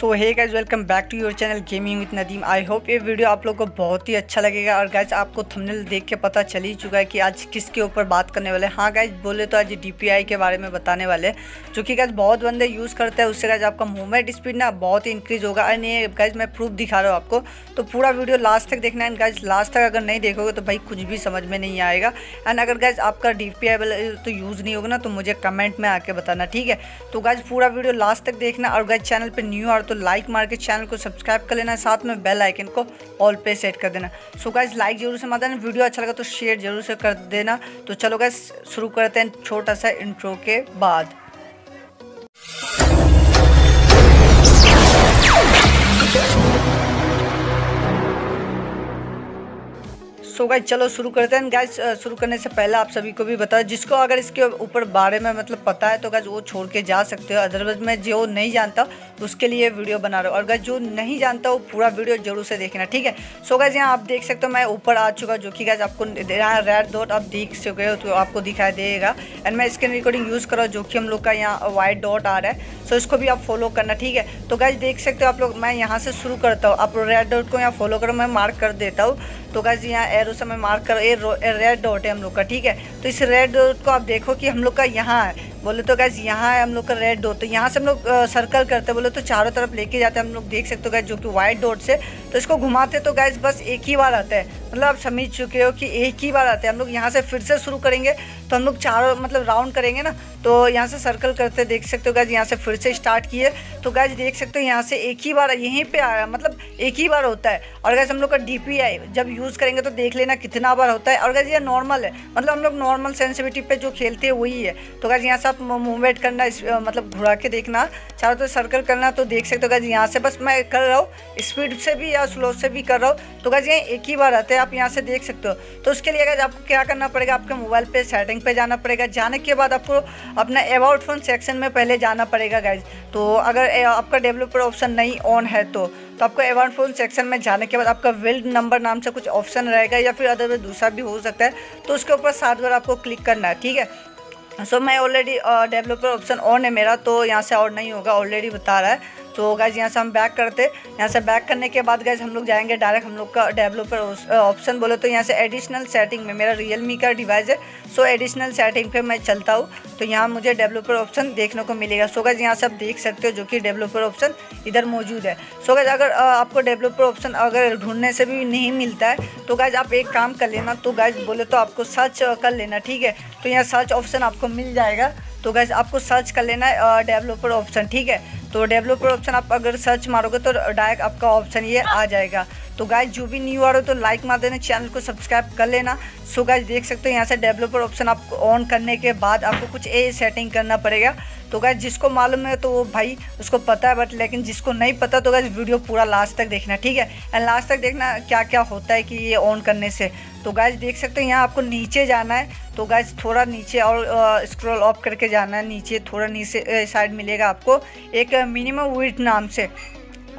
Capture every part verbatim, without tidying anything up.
So hey guys welcome back to your channel gaming with Nadeem. I hope ये video आप लोगों को बहुत ही अच्छा लगेगा। और गाइज आपको थंबनेल देख के पता चल ही चुका है कि आज किसके ऊपर बात करने वाले हैं। हाँ गाइज बोले तो आज डी पी आई के बारे में बताने वाले हैं, जो कि गाइज बहुत बंदे यूज़ करते हैं। उससे गाइज आपका मूवमेंट स्पीड ना बहुत ही इंक्रीज होगा। एंड ये गाइज मैं प्रूफ दिखा रहा हूँ आपको, तो पूरा वीडियो लास्ट तक देखना है। एंड गाइज लास्ट तक अगर नहीं देखोगे तो भाई कुछ भी समझ में नहीं आएगा। एंड अगर गाइज आपका डी पी आई तो यूज़ नहीं होगा ना, तो मुझे कमेंट में आके बताना, ठीक है। तो गाइज पूरा वीडियो लास्ट तक देखना। और गाइज चैनल पर न्यू तो लाइक मार के चैनल को सब्सक्राइब कर लेना, साथ में बेल आइकन को ऑल पे सेट कर देना। सो गाइस लाइक जरूर से मार देना, वीडियो अच्छा लगा तो शेयर जरूर से कर देना। तो चलो गाइस शुरू करते हैं छोटा सा इंट्रो के बाद। सो गाइज चलो शुरू करते हैं। गाइज शुरू करने से पहले आप सभी को भी बताया, जिसको अगर इसके ऊपर बारे में मतलब पता है तो गाइज वो छोड़ के जा सकते हो। अदरवाइज मैं जो नहीं जानता उसके लिए वीडियो बना रहा हूँ। और गाइज जो नहीं जानता वो पूरा वीडियो जरूर से देखना, ठीक है। सो गाइज यहाँ आप देख सकते हो मैं ऊपर आ चुका, जो कि गाइज आपको यहाँ रेड डॉट आप देख सके हो तो आपको दिखाई देगा। एंड मैं स्क्रीन रिकॉर्डिंग यूज़ कर रहा हूँ, जो कि हम लोग का यहाँ वाइट डॉट आ रहा है। सो इसको भी आप फॉलो करना, ठीक है। तो गाइज देख सकते हो आप लोग, मैं यहाँ से शुरू करता हूँ। आप रेड डॉट को यहाँ फॉलो करो, मैं मार्क कर देता हूँ। तो गाइज यहाँ एरो से मैं मार्क कर, ये रेड डॉट है हम लोग का, ठीक है। तो इस रेड डॉट को आप देखो कि हम लोग का यहाँ है, बोले तो गाइज यहाँ है हम लोग का रेड डॉट। तो यहाँ से हम लोग सर्कल करते हैं, बोले तो चारों तरफ लेके जाते हैं हम लोग, देख सकते हो गाइज, जो कि वाइट डॉट से। तो इसको घुमाते तो गाइज बस एक ही बार आता है, मतलब आप समझ चुके हो कि एक ही बार आता है। हम लोग यहाँ से फिर से शुरू करेंगे तो हम लोग चारों मतलब राउंड करेंगे ना। तो यहाँ से सर्कल करते देख सकते हो गाइज, यहाँ से फिर से स्टार्ट किए तो गाइज देख सकते हो यहाँ से एक ही बार यहीं पे आया, मतलब एक ही बार होता है। और गाइज हम लोग का डी पी आई जब यूज़ करेंगे तो देख लेना कितना बार होता है। और गाइज ये नॉर्मल है, मतलब हम लोग नॉर्मल सेंसिटिविटी पे जो खेलते हैं वही है। तो गाइज यहाँ से आप मूवमेंट करना, मतलब घुरा के देखना, चारों तरफ सर्कल करना। तो देख सकते हो गाइज यहाँ से बस मैं कर रहा हूँ, स्पीड से भी या स्लो से भी कर रहा हूँ। तो गाइज ये एक ही बार आता है, आप यहाँ से देख सकते हो। तो उसके लिए गाइज आपको क्या करना पड़ेगा, आपके मोबाइल पर सेटिंग पर जाना पड़ेगा। जाने के बाद आपको अपना अबाउट फोन सेक्शन में पहले जाना पड़ेगा गाइज। तो अगर आपका डेवलपर ऑप्शन नहीं ऑन है तो तो आपको अबाउट फोन सेक्शन में जाने के बाद आपका बिल्ड नंबर नाम से कुछ ऑप्शन रहेगा, या फिर अदरवाइज दूसरा भी हो सकता है। तो उसके ऊपर सात बार आपको क्लिक करना है, ठीक है। सो so, मैं ऑलरेडी डेवलपर ऑप्शन ऑन है मेरा, तो यहाँ से और नहीं होगा, ऑलरेडी बता रहा है। तो गाइज यहाँ से हम बैक करते, यहाँ से बैक करने के बाद गाइज हम लोग जाएंगे डायरेक्ट हम लोग का डेवलपर ऑप्शन, बोले तो यहाँ से एडिशनल सेटिंग में। मेरा रियलमी का डिवाइस है, सो एडिशनल सेटिंग पे मैं चलता हूँ। तो यहाँ मुझे डेवलपर ऑप्शन देखने को मिलेगा। सो गाइज यहाँ से आप देख सकते हो जो कि डेवलपर ऑप्शन इधर मौजूद है। सो गाइज अगर आपको डेवलपर ऑप्शन अगर ढूंढने से भी नहीं मिलता है तो गाइज आप एक काम कर लेना, तो गाइज बोले तो आपको सर्च कर लेना, ठीक है। तो यहाँ सर्च ऑप्शन आपको मिल जाएगा, तो गाइज आपको सर्च कर लेना है डेवलपर ऑप्शन, ठीक है। तो डेवलपर ऑप्शन आप अगर सर्च मारोगे तो डायरेक्ट आपका ऑप्शन ये आ जाएगा। तो गाइज जो भी न्यू आ रहे हो तो लाइक मार देना, चैनल को सब्सक्राइब कर लेना। सो गाइज देख सकते हो यहाँ से डेवलपर ऑप्शन आपको ऑन करने के बाद आपको कुछ ए सेटिंग करना पड़ेगा। तो गाइज जिसको मालूम है तो वो भाई उसको पता है, बट लेकिन जिसको नहीं पता तो गाइज वीडियो पूरा लास्ट तक देखना, ठीक है। एंड लास्ट तक देखना क्या क्या होता है कि ये ऑन करने से। तो गाइज देख सकते हो यहाँ आपको नीचे जाना है, तो गाइज थोड़ा नीचे और स्क्रॉल ऑफ करके जाना है। नीचे थोड़ा नीचे साइड मिलेगा आपको एक मिनिमम विड्थ नाम से,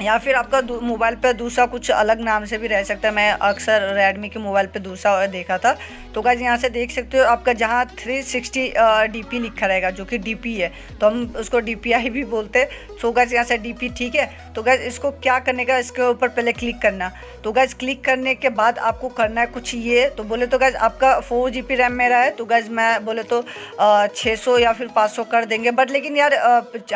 या फिर आपका मोबाइल पे दूसरा कुछ अलग नाम से भी रह सकता है। मैं अक्सर रेडमी के मोबाइल पे दूसरा देखा था। तो गाइज यहाँ से देख सकते हो आपका जहाँ थ्री सिक्सटी डी पी लिखा रहेगा, जो कि डी पी है, तो हम उसको डी पी आई भी बोलते हैं। सो गाइज यहाँ से डी पी, ठीक है। तो गाइज इसको क्या करने का, इसके ऊपर पहले क्लिक करना। तो गाइज क्लिक करने के बाद आपको करना है कुछ ये, तो बोले तो गाइज आपका फोर जी बी रैम मेरा है, तो गाइज मैं बोले तो छः सौ या फिर पाँच सौ कर देंगे, बट लेकिन यार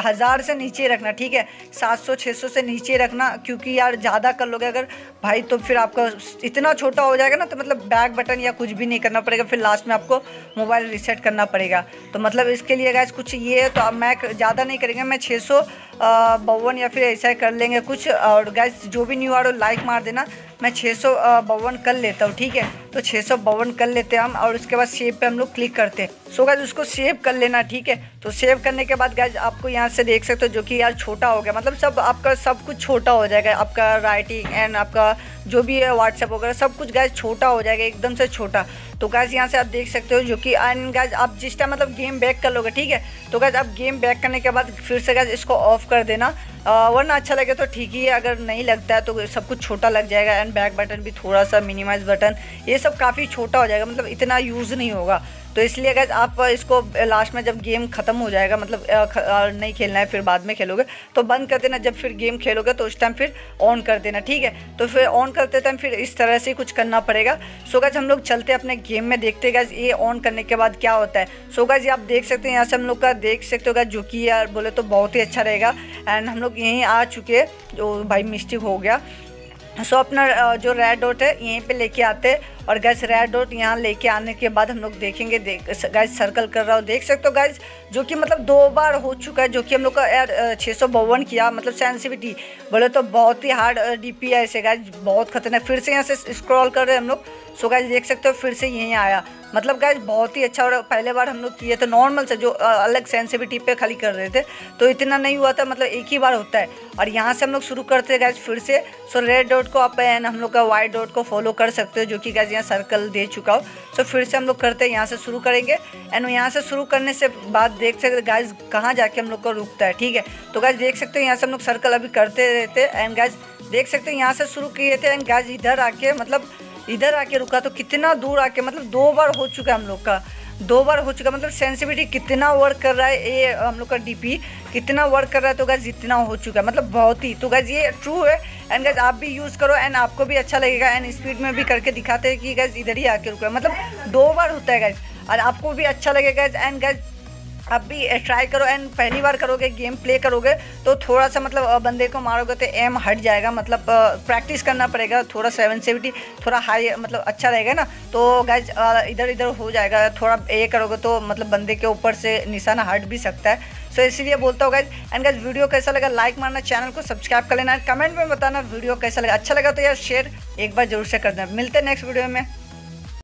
हज़ार से नीचे रखना, ठीक है। सात सौ छः सौ से नीचे रखना, क्योंकि यार ज़्यादा कर लोगे अगर भाई तो फिर आपका इतना छोटा हो जाएगा ना, तो मतलब बैक बटन या कुछ भी नहीं करना पड़ेगा। फिर लास्ट में आपको मोबाइल रीसेट करना पड़ेगा। तो मतलब इसके लिए गाइस कुछ ये है, तो अब मैं ज़्यादा नहीं करेंगे, मैं छः सौ बावन या फिर ऐसा कर लेंगे कुछ। और गाइस जो भी न्यू आ रहा हो लाइक मार देना, मैं छः सौ बावन कर लेता हूँ, ठीक है। तो छः सौ बावन कर लेते हैं हम, और उसके बाद सेव पे हम लोग क्लिक करते हैं। सो गाइज उसको सेव कर लेना, ठीक है। तो सेव करने के बाद गाइज आपको यहाँ से देख सकते हो जो कि यार छोटा हो गया, मतलब सब आपका सब कुछ छोटा हो जाएगा। आपका राइटिंग एंड आपका जो भी है व्हाट्सएप वगैरह सब कुछ गाइज छोटा हो जाएगा, एकदम से छोटा। तो गाइज यहाँ से आप देख सकते हो जो कि एंड गाइज आप जिस टाइम मतलब गेम बैक कर लोगे, ठीक है। तो गाइज आप गेम बैक करने के बाद फिर से गाइज इसको ऑफ कर देना, वरना अच्छा लगे तो ठीक ही है, अगर नहीं लगता है तो सब कुछ छोटा लग जाएगा। एंड बैक बटन भी थोड़ा सा, मिनिमाइज बटन, ये सब काफ़ी छोटा हो जाएगा, मतलब इतना यूज़ नहीं होगा। तो इसलिए गाइस आप इसको लास्ट में जब गेम ख़त्म हो जाएगा, मतलब नहीं खेलना है, फिर बाद में खेलोगे तो बंद कर देना। जब फिर गेम खेलोगे तो उस टाइम फिर ऑन कर देना, ठीक है। तो फिर ऑन करते टाइम फिर इस तरह से कुछ करना पड़ेगा। सो गाइस हम लोग चलते अपने गेम में, देखते गाइस ये ऑन करने के बाद क्या होता है। सो गाइस ये आप देख सकते हैं, यहाँ से हम लोग का देख सकते हो गाइस, जो कि यार बोले तो बहुत ही अच्छा रहेगा। एंड हम लोग यहीं आ चुके हैं, जो भाई मिस्टेक हो गया। सो अपना जो रेड डॉट है यहीं पे लेके आते हैं, और गैस रेड डॉट यहाँ लेके आने के बाद हम लोग देखेंगे, देख गैस सर्कल कर रहा हूँ, देख सकते हो गैस, जो कि मतलब दो बार हो चुका है, जो कि हम लोग का यार छः सौ बावन किया, मतलब सेंसिटिविटी बोले तो बहुत ही हार्ड डीपीआई से गैस, बहुत खतरनाक। फिर से यहाँ से स्क्रॉल कर रहे हैं हम लोग। सो गैस देख सकते हो फिर से यहीं आया, मतलब गैस बहुत ही अच्छा। और पहले बार हम लोग किए तो नॉर्मल से जो अलग सेंसिटिविटी पे खाली कर रहे थे तो इतना नहीं हुआ था, मतलब एक ही बार होता है। और यहाँ से हम लोग शुरू करते हैं गैस फिर से। सो रेड डॉट को आप एंड हम लोग का वाइट डॉट को फॉलो कर सकते हो, जो कि गैस यहाँ सर्कल दे चुका हो। सो फिर से हम लोग करते हैं, यहाँ से शुरू करेंगे। एंड यहाँ से शुरू करने से बाद देख सकते गैस कहाँ जाके हम लोग को रुकता है, ठीक है। तो गैस देख सकते हो यहाँ से हम लोग सर्कल अभी करते रहते हैं। एंड गैस देख सकते हो यहाँ से शुरू किए थे, एंड गैस इधर आके, मतलब इधर आके रुका, तो कितना दूर आके, मतलब दो बार हो चुका है हम लोग का, दो बार हो चुका, मतलब सेंसिटिविटी कितना वर्क कर रहा है, ये हम लोग का डीपी कितना वर्क कर रहा है। तो गाइस इतना हो चुका है, मतलब बहुत ही। तो गाइस ये ट्रू है, एंड गाइस आप भी यूज़ करो एंड आपको भी अच्छा लगेगा। एंड स्पीड में भी करके दिखाते हैं कि गाइस इधर ही आके रुका, मतलब दो बार होता है गाइस, और आपको भी अच्छा लगेगा। एंड गाइस आप भी ट्राई करो, एंड पहली बार करोगे गेम प्ले करोगे तो थोड़ा सा मतलब बंदे को मारोगे तो एम हट जाएगा, मतलब प्रैक्टिस करना पड़ेगा थोड़ा। सेंसिटिविटी थोड़ा हाई, मतलब अच्छा रहेगा ना, तो गाइज इधर इधर हो जाएगा, थोड़ा ये करोगे तो मतलब बंदे के ऊपर से निशाना हट भी सकता है। सो so, इसीलिए बोलता हूँ गाइज। एंड गाइज वीडियो कैसा लगा लाइक मारना, चैनल को सब्सक्राइब कर लेना, एंड कमेंट में बताना वीडियो कैसा लगा। अच्छा लगा तो यार शेयर एक बार जरूर से कर देना। मिलते हैं नेक्स्ट वीडियो में।